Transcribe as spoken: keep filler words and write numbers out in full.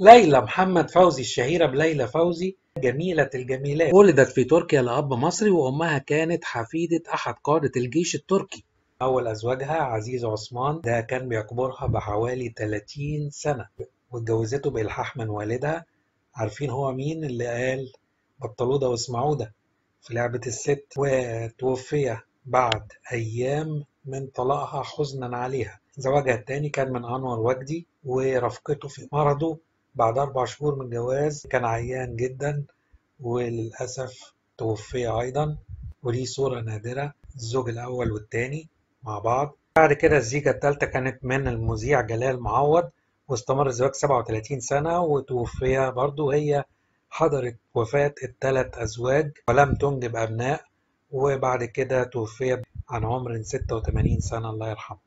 ليلى محمد فوزي الشهيرة بليلى فوزي جميلة الجميلات ولدت في تركيا لأب مصري، وأمها كانت حفيدة أحد قادة الجيش التركي. أول أزواجها عزيز عثمان، ده كان بيكبرها بحوالي ثلاثين سنة، واتجوزته بإلحاح من والدها. عارفين هو مين اللي قال بطلودة واسمعودة في لعبة الست؟ وتوفي بعد أيام من طلاقها حزنا عليها. زواجها الثاني كان من أنور وجدي ورفقته في مرضه بعد أربع شهور من الجواز، كان عيان جدا وللأسف توفي أيضا، وليه صورة نادرة الزوج الأول والثاني مع بعض. بعد كده الزيجة الثالثة كانت من المذيع جلال معوض، واستمر الزواج سبعة وثلاثين سنة وتوفي برضه. هي حضرت وفاة الثلاث أزواج ولم تنجب أبناء، وبعد كده توفي عن عمر ستة وثمانين سنة الله يرحمه.